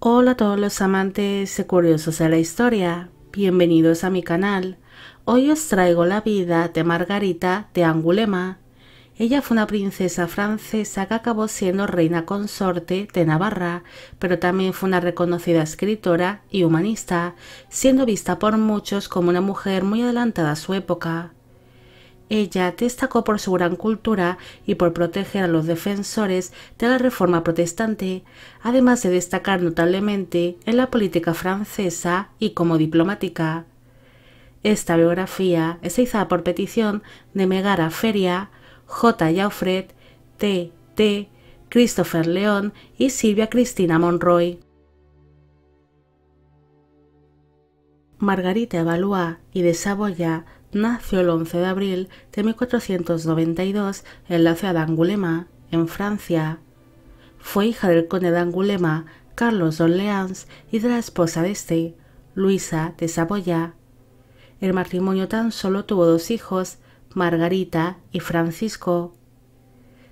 Hola a todos los amantes y curiosos de la historia, bienvenidos a mi canal. Hoy os traigo la vida de Margarita de Angulema. Ella fue una princesa francesa que acabó siendo reina consorte de Navarra, pero también fue una reconocida escritora y humanista, siendo vista por muchos como una mujer muy adelantada a su época. Ella destacó por su gran cultura y por proteger a los defensores de la Reforma protestante, además de destacar notablemente en la política francesa y como diplomática. Esta biografía es realizada por petición de Megara Feria, J. Jaufred, T. Christopher León y Silvia Cristina Monroy. Margarita de Valois y de Saboya nació el 11 de abril de 1492 en la ciudad de Angulema, en Francia. Fue hija del conde de Angulema, Carlos d'Orleans, y de la esposa de este, Luisa de Saboya. El matrimonio tan solo tuvo dos hijos, Margarita y Francisco.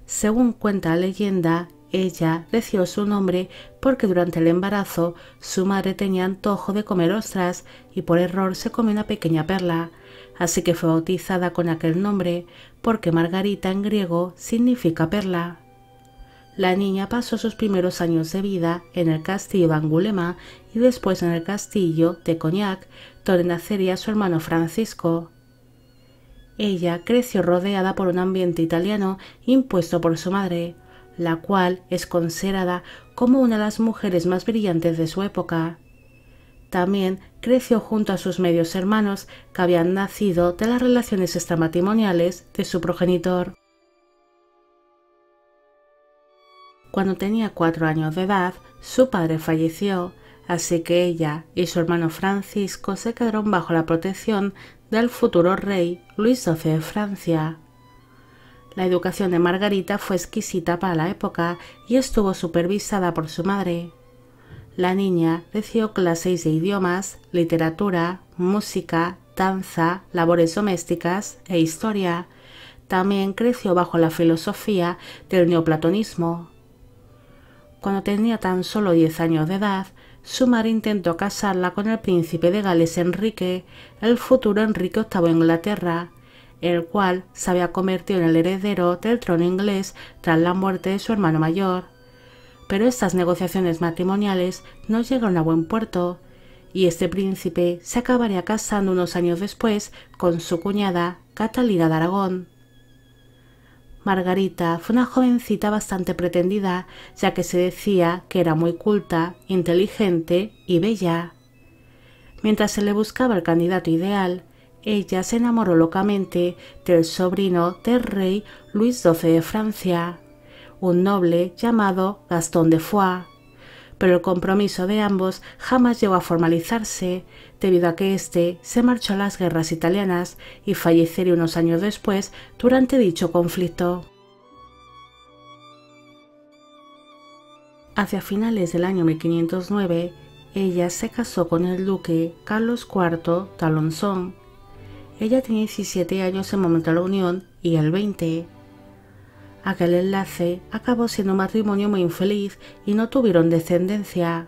Según cuenta la leyenda, ella recibió su nombre porque durante el embarazo su madre tenía antojo de comer ostras y por error se comió una pequeña perla, así que fue bautizada con aquel nombre porque Margarita en griego significa perla. La niña pasó sus primeros años de vida en el castillo de Angulema y después en el castillo de Cognac, donde nacería su hermano Francisco. Ella creció rodeada por un ambiente italiano impuesto por su madre, la cual es considerada como una de las mujeres más brillantes de su época. También creció junto a sus medios hermanos que habían nacido de las relaciones extramatrimoniales de su progenitor. Cuando tenía 4 años de edad, su padre falleció, así que ella y su hermano Francisco se quedaron bajo la protección del futuro rey Luis XII de Francia. La educación de Margarita fue exquisita para la época y estuvo supervisada por su madre. La niña recibió clases de idiomas, literatura, música, danza, labores domésticas e historia. También creció bajo la filosofía del neoplatonismo. Cuando tenía tan solo 10 años de edad, su madre intentó casarla con el príncipe de Gales Enrique, el futuro Enrique VIII de Inglaterra, el cual se había convertido en el heredero del trono inglés tras la muerte de su hermano mayor. Pero estas negociaciones matrimoniales no llegaron a buen puerto, y este príncipe se acabaría casando unos años después con su cuñada Catalina de Aragón. Margarita fue una jovencita bastante pretendida, ya que se decía que era muy culta, inteligente y bella. Mientras se le buscaba el candidato ideal, ella se enamoró locamente del sobrino del rey Luis XII de Francia, un noble llamado Gastón de Foix, pero el compromiso de ambos jamás llegó a formalizarse, debido a que éste se marchó a las guerras italianas y fallecería unos años después durante dicho conflicto. Hacia finales del año 1509, ella se casó con el duque Carlos IV de Alonçon. Ella tenía 17 años en el momento de la unión y él 20. Aquel enlace acabó siendo un matrimonio muy infeliz y no tuvieron descendencia.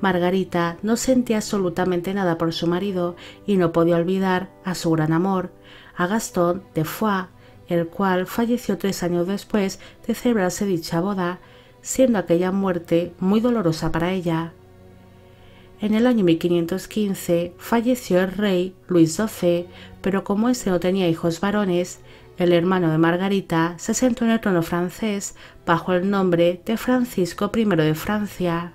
Margarita no sentía absolutamente nada por su marido y no podía olvidar a su gran amor, a Gastón de Foix, el cual falleció 3 años después de celebrarse dicha boda, siendo aquella muerte muy dolorosa para ella. En el año 1515 falleció el rey Luis XII, pero como este no tenía hijos varones, el hermano de Margarita se sentó en el trono francés bajo el nombre de Francisco I de Francia.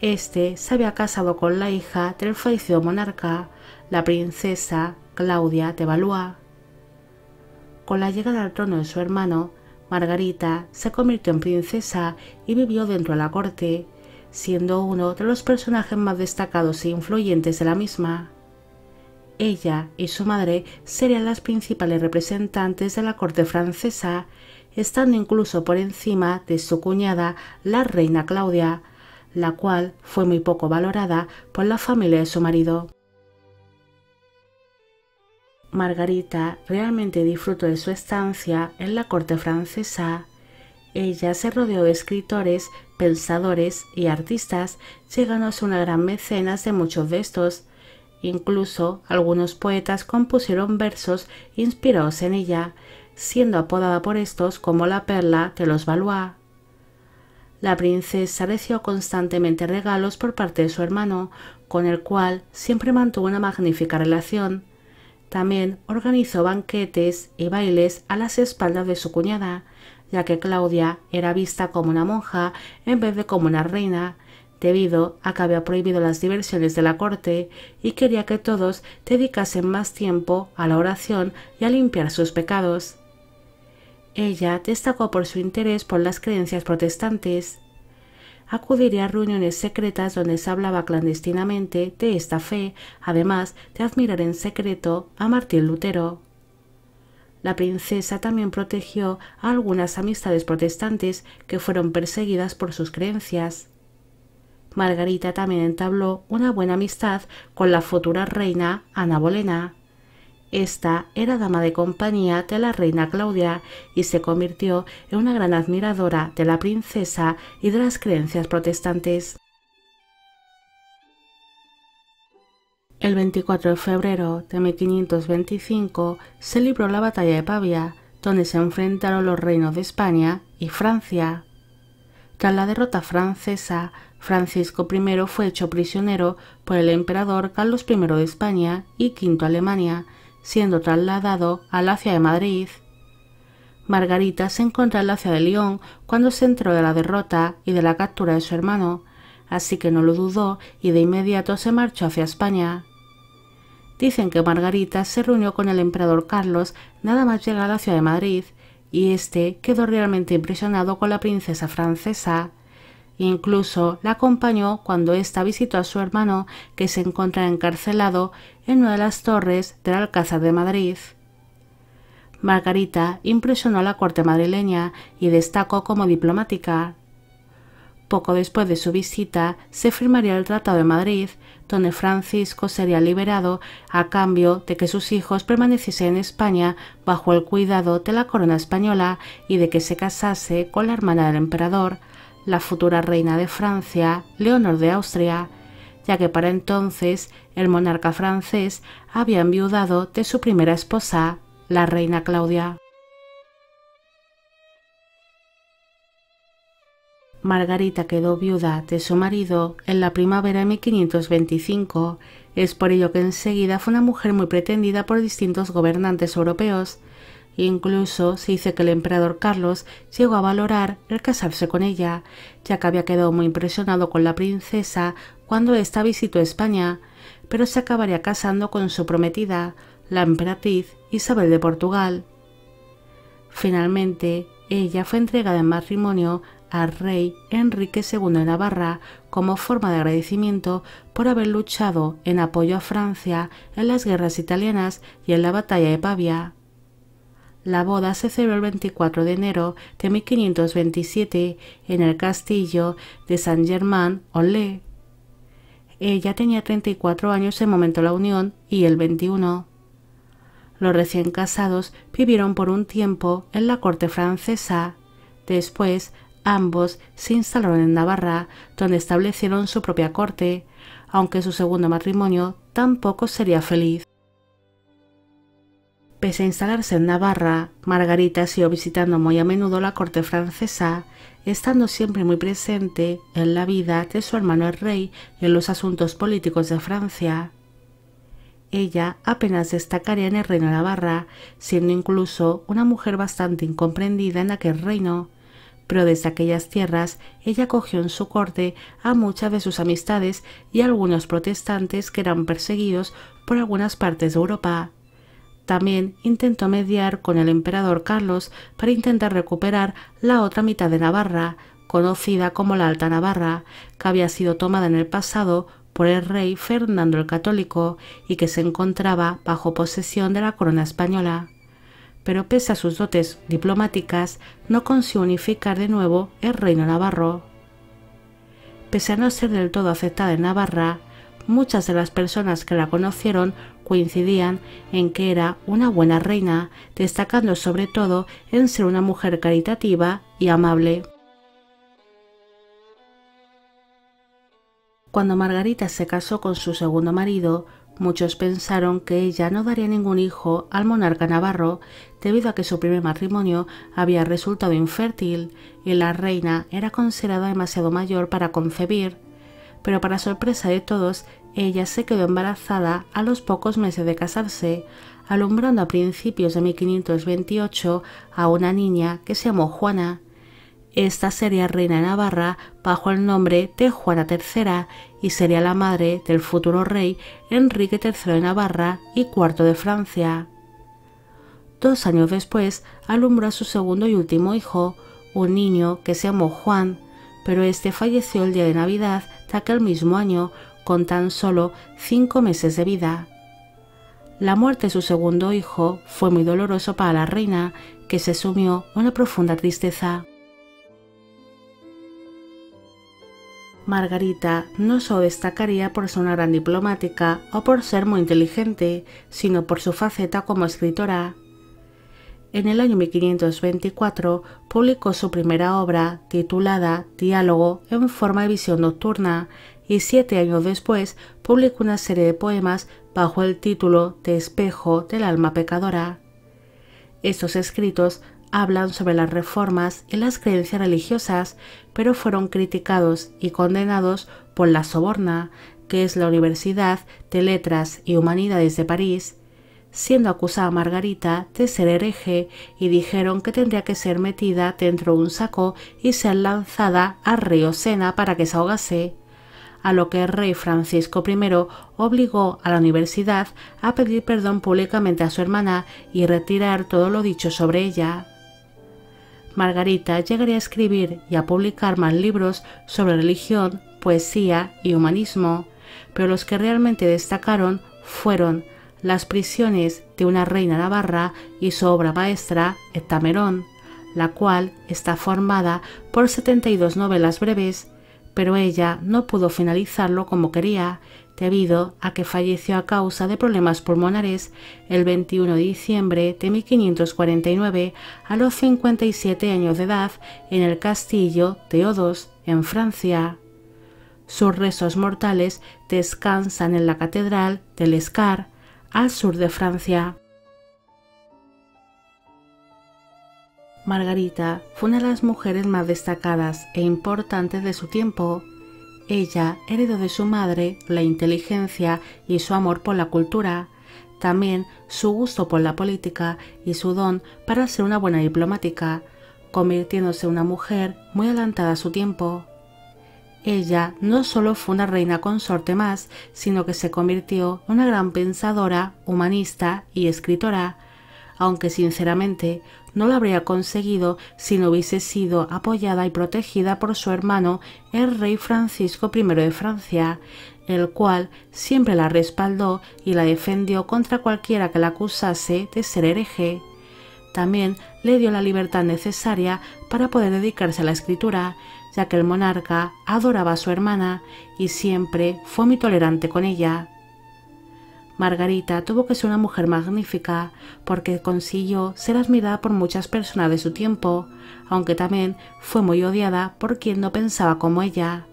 Este se había casado con la hija del fallecido monarca, la princesa Claudia de Valois. Con la llegada al trono de su hermano, Margarita se convirtió en princesa y vivió dentro de la corte, siendo uno de los personajes más destacados e influyentes de la misma. Ella y su madre serían las principales representantes de la corte francesa, estando incluso por encima de su cuñada, la reina Claudia, la cual fue muy poco valorada por la familia de su marido. Margarita realmente disfrutó de su estancia en la corte francesa. Ella se rodeó de escritores, pensadores y artistas llegan a ser una gran mecenas de muchos de estos. Incluso algunos poetas compusieron versos inspirados en ella, siendo apodada por estos como la perla de los Valois. La princesa recibió constantemente regalos por parte de su hermano, con el cual siempre mantuvo una magnífica relación. También organizó banquetes y bailes a las espaldas de su cuñada, ya que Claudia era vista como una monja en vez de como una reina, debido a que había prohibido las diversiones de la corte y quería que todos dedicasen más tiempo a la oración y a limpiar sus pecados. Ella destacó por su interés por las creencias protestantes. Acudiría a reuniones secretas donde se hablaba clandestinamente de esta fe, además de admirar en secreto a Martín Lutero. La princesa también protegió a algunas amistades protestantes que fueron perseguidas por sus creencias. Margarita también entabló una buena amistad con la futura reina Ana Bolena. Esta era dama de compañía de la reina Claudia y se convirtió en una gran admiradora de la princesa y de las creencias protestantes. El 24 de febrero de 1525 se libró la batalla de Pavia, donde se enfrentaron los reinos de España y Francia. Tras la derrota francesa, Francisco I fue hecho prisionero por el emperador Carlos I de España y V de Alemania, siendo trasladado a la ciudad de Madrid. Margarita se encontró en la ciudad de Lyon cuando se enteró de la derrota y de la captura de su hermano, así que no lo dudó y de inmediato se marchó hacia España. Dicen que Margarita se reunió con el emperador Carlos nada más llegar a la ciudad de Madrid, y este quedó realmente impresionado con la princesa francesa. Incluso la acompañó cuando ésta visitó a su hermano, que se encontraba encarcelado en una de las torres del Alcázar de Madrid. Margarita impresionó a la corte madrileña y destacó como diplomática. Poco después de su visita se firmaría el Tratado de Madrid, donde Francisco sería liberado a cambio de que sus hijos permaneciesen en España bajo el cuidado de la corona española y de que se casase con la hermana del emperador, la futura reina de Francia, Leonor de Austria, ya que para entonces el monarca francés había enviudado de su primera esposa, la reina Claudia. Margarita quedó viuda de su marido en la primavera de 1525, es por ello que enseguida fue una mujer muy pretendida por distintos gobernantes europeos. Incluso se dice que el emperador Carlos llegó a valorar el casarse con ella, ya que había quedado muy impresionado con la princesa cuando ésta visitó España, pero se acabaría casando con su prometida, la emperatriz Isabel de Portugal. Finalmente, ella fue entregada en matrimonio al rey Enrique II de Navarra como forma de agradecimiento por haber luchado en apoyo a Francia en las guerras italianas y en la batalla de Pavia. La boda se celebró el 24 de enero de 1527 en el castillo de Saint-Germain-en-Laye. Ella tenía 34 años en el momento de la unión y él 21. Los recién casados vivieron por un tiempo en la corte francesa. Después, ambos se instalaron en Navarra, donde establecieron su propia corte, aunque su segundo matrimonio tampoco sería feliz. Pese a instalarse en Navarra, Margarita siguió visitando muy a menudo la corte francesa, estando siempre muy presente en la vida de su hermano el rey y en los asuntos políticos de Francia. Ella apenas destacaría en el reino de Navarra, siendo incluso una mujer bastante incomprendida en aquel reino, pero desde aquellas tierras ella acogió en su corte a muchas de sus amistades y a algunos protestantes que eran perseguidos por algunas partes de Europa. También intentó mediar con el emperador Carlos para intentar recuperar la otra mitad de Navarra, conocida como la Alta Navarra, que había sido tomada en el pasado por el rey Fernando el Católico y que se encontraba bajo posesión de la corona española. Pero pese a sus dotes diplomáticas, no consiguió unificar de nuevo el reino navarro. Pese a no ser del todo aceptada en Navarra, muchas de las personas que la conocieron coincidían en que era una buena reina, destacando sobre todo en ser una mujer caritativa y amable. Cuando Margarita se casó con su segundo marido, muchos pensaron que ella no daría ningún hijo al monarca navarro debido a que su primer matrimonio había resultado infértil y la reina era considerada demasiado mayor para concebir, pero para sorpresa de todos, ella se quedó embarazada a los pocos meses de casarse, alumbrando a principios de 1528 a una niña que se llamó Juana. Esta sería reina de Navarra bajo el nombre de Juana III y sería la madre del futuro rey Enrique III de Navarra y IV de Francia. 2 años después alumbró a su segundo y último hijo, un niño que se llamó Juan, pero este falleció el día de Navidad de aquel mismo año con tan solo 5 meses de vida. La muerte de su segundo hijo fue muy doloroso para la reina, que se sumió en una profunda tristeza. Margarita no solo destacaría por ser una gran diplomática o por ser muy inteligente, sino por su faceta como escritora. En el año 1524 publicó su primera obra, titulada Diálogo en forma de visión nocturna, y 7 años después publicó una serie de poemas bajo el título de Espejo del alma pecadora. Estos escritos hablan sobre las reformas y las creencias religiosas, pero fueron criticados y condenados por la Sorbona, que es la Universidad de Letras y Humanidades de París, siendo acusada Margarita de ser hereje, y dijeron que tendría que ser metida dentro de un saco y ser lanzada al río Sena para que se ahogase, a lo que el rey Francisco I obligó a la universidad a pedir perdón públicamente a su hermana y retirar todo lo dicho sobre ella. Margarita llegaría a escribir y a publicar más libros sobre religión, poesía y humanismo, pero los que realmente destacaron fueron Las prisiones de una reina navarra y su obra maestra Etamerón, la cual está formada por 72 novelas breves, pero ella no pudo finalizarlo como quería, debido a que falleció a causa de problemas pulmonares el 21 de diciembre de 1549 a los 57 años de edad en el castillo de Odos, en Francia. Sus restos mortales descansan en la catedral de Lescar, al sur de Francia. Margarita fue una de las mujeres más destacadas e importantes de su tiempo. Ella heredó de su madre la inteligencia y su amor por la cultura, también su gusto por la política y su don para ser una buena diplomática, convirtiéndose en una mujer muy adelantada a su tiempo. Ella no solo fue una reina consorte más, sino que se convirtió en una gran pensadora, humanista y escritora, aunque sinceramente no lo habría conseguido si no hubiese sido apoyada y protegida por su hermano, el rey Francisco I de Francia, el cual siempre la respaldó y la defendió contra cualquiera que la acusase de ser hereje. También le dio la libertad necesaria para poder dedicarse a la escritura, ya que el monarca adoraba a su hermana y siempre fue muy tolerante con ella. Margarita tuvo que ser una mujer magnífica, porque consiguió ser admirada por muchas personas de su tiempo, aunque también fue muy odiada por quien no pensaba como ella,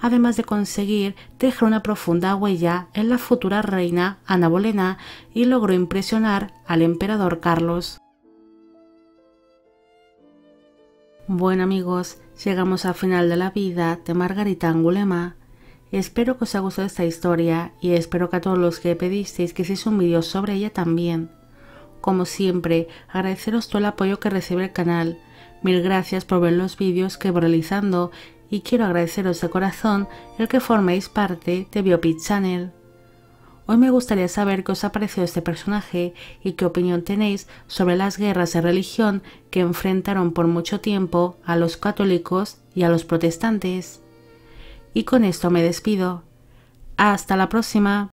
además de conseguir dejar una profunda huella en la futura reina Ana Bolena, y logró impresionar al emperador Carlos. Bueno amigos, llegamos al final de la vida de Margarita Angulema. Espero que os haya gustado esta historia y espero que a todos los que pedisteis que hiciese un vídeo sobre ella también. Como siempre, agradeceros todo el apoyo que recibe el canal. Mil gracias por ver los vídeos que voy realizando y quiero agradeceros de corazón el que forméis parte de Biopic Channel. Hoy me gustaría saber qué os ha parecido este personaje y qué opinión tenéis sobre las guerras de religión que enfrentaron por mucho tiempo a los católicos y a los protestantes. Y con esto me despido. ¡Hasta la próxima!